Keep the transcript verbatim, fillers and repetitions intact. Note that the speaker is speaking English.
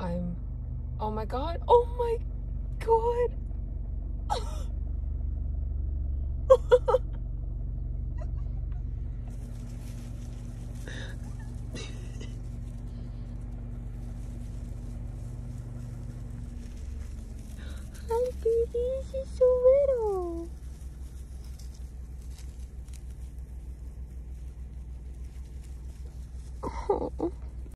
I'm, oh my God, oh my God. Hi baby, she's so little. Oh.